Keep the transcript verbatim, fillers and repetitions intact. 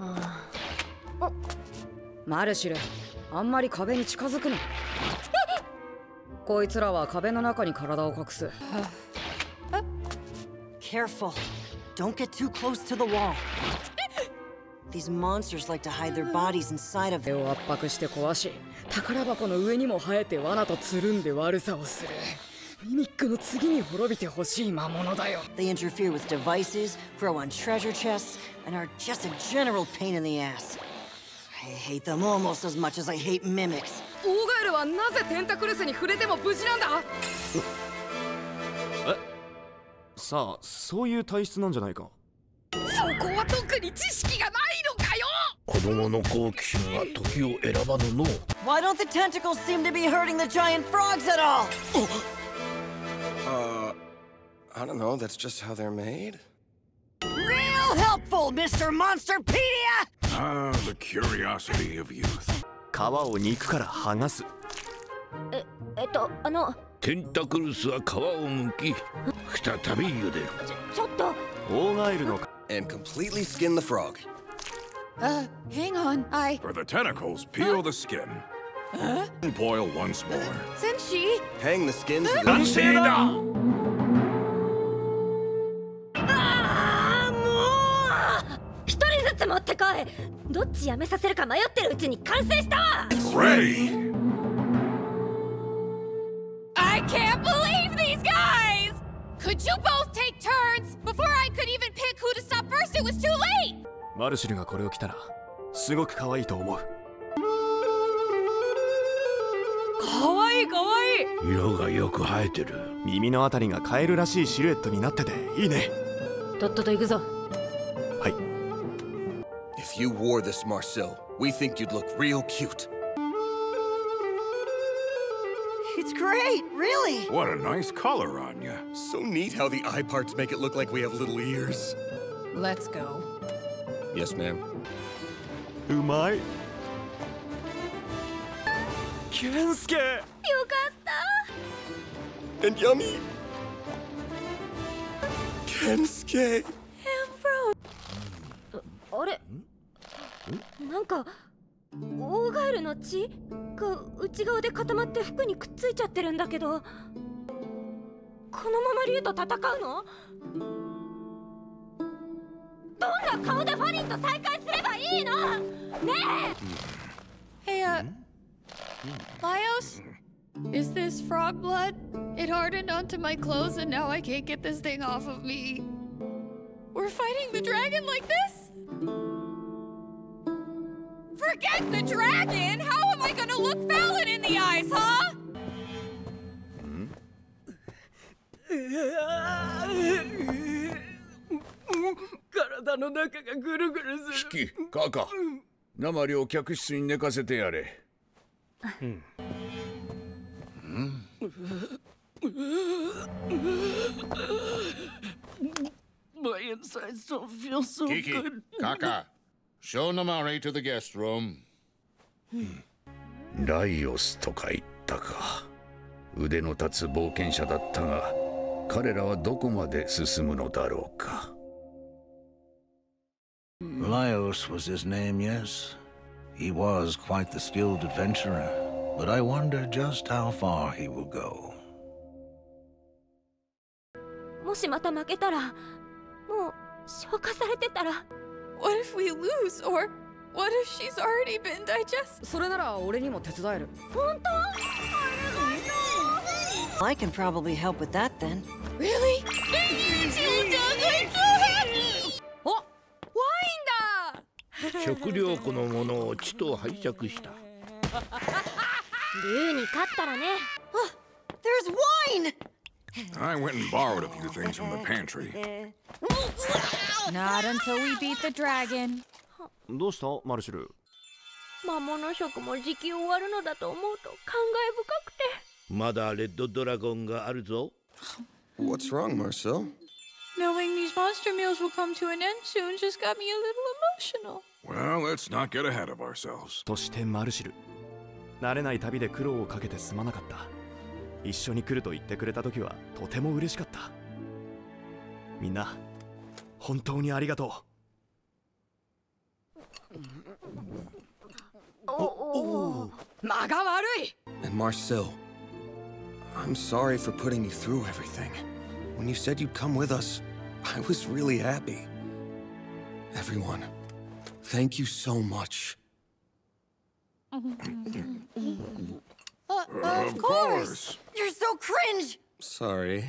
ああ。あ、マルシル、あんまり壁に近づくな。こいつらは壁の中に体を隠す。Careful. Don't get too close to the wall. These monsters like to hide their bodies inside of them. 手を圧迫して壊し、宝箱の上にも生えて罠とつるんで悪さをする。ミミックの次に滅びてほしい魔物だよ。They interfere with devices, grow on treasure chests, and are just a general pain in the ass. I hate them almost as much as I hate mimics. オーガエルはなぜテンタクルスに触れても無事なんだ？え？さあ、そういう体質なんじゃないか。そこは特に知識がないのかよ。子供の好奇心は時を選ばぬの。Why don't the tentacles seem to be hurting the giant frogs at all? Uh, I don't know. That's just how they're made. Real helpful, Mister Monsterpedia. Ah, the curiosity of youth. 皮を肉から剥がす。え、えっとあの。テンタクルスは皮を剥き、再び茹でる。ちょっと。オーガエルの。And completely skin the frog. Uh, hang on. I. For the tentacles, peel the skin. Huh? And boil once more. Senshi? Hang the skin to the... Senshi da! Ah, more! Hitori zutsu motte koi! Docchi yame saseru ka mayotteru uchi ni kansei shita wa! Ready! I can't believe these guys! Could you both take turns? Before I could even pick who to stop first, it was too late! Marcilleがこれを着たら、すごく可愛いと思う。可愛い可愛い。色がよく生えてる。耳のあたりがカエルらしいシルエットになってていいね。とっとと行くぞ。はい。If you wore this, Marcille, we think you'd look real cute. It's great, really. What a nice color on you. So neat how the eye parts make it look like we have little ears. Let's go. Yes, ma'am. Who might? Kensuke! Yokatta! And yummy! Kensuke! And bro! Are... Nanka... Oogaeru no chi? Ga uchigawa de katamatte fuku ni kutsutsuichatteru nda kedo... Kono mama Ryu to tatakau no? Donna kao de Falin to saikai sureba ii no? Nee! Hey, uh... Laios, is this frog blood? It hardened onto my clothes and now I can't get this thing off of me. We're fighting the dragon like this? Forget the dragon! How am I gonna look Falin in the eyes, huh? Shiki, Kaka, Namariを客室に寝かせてやれ。うんうん、My insides don't feel so Kiki, good. Kaka, show Namari to the guest room. Laiosとか言ったか。腕の立つ冒険者だったが、彼らはどこまで進むのだろうか。Laios was his name, yes. He was quite the skilled adventurer, but I wonder just how far he will go. What if we lose, or what if she's already been digested? I can probably help with that then. Really? Oh! 食料庫のものをちと拝借した。ルーに勝ったらね。There's wine. I went and borrowed a few things from the pantry. Not until we beat the dragon. どうした、マルシル？魔物食も時期終わるのだと思うと感慨深くて。まだレッドドラゴンがあるぞ。What's wrong, Marcille? Knowing these monster meals will come to an end soon just got me a little emotional. Well, let's not get ahead of ourselves. としてマルシル、慣れない旅で苦労をかけてすまなかった。一緒に来ると言ってくれた時はとても嬉しかった。みんな、本当にありがとう。Oh, oh. And Marcille, I'm sorry for putting you through everything. When you said you'd come with us, I was really happy. Everyone, thank you so much. uh, of course! You're so cringe! Sorry.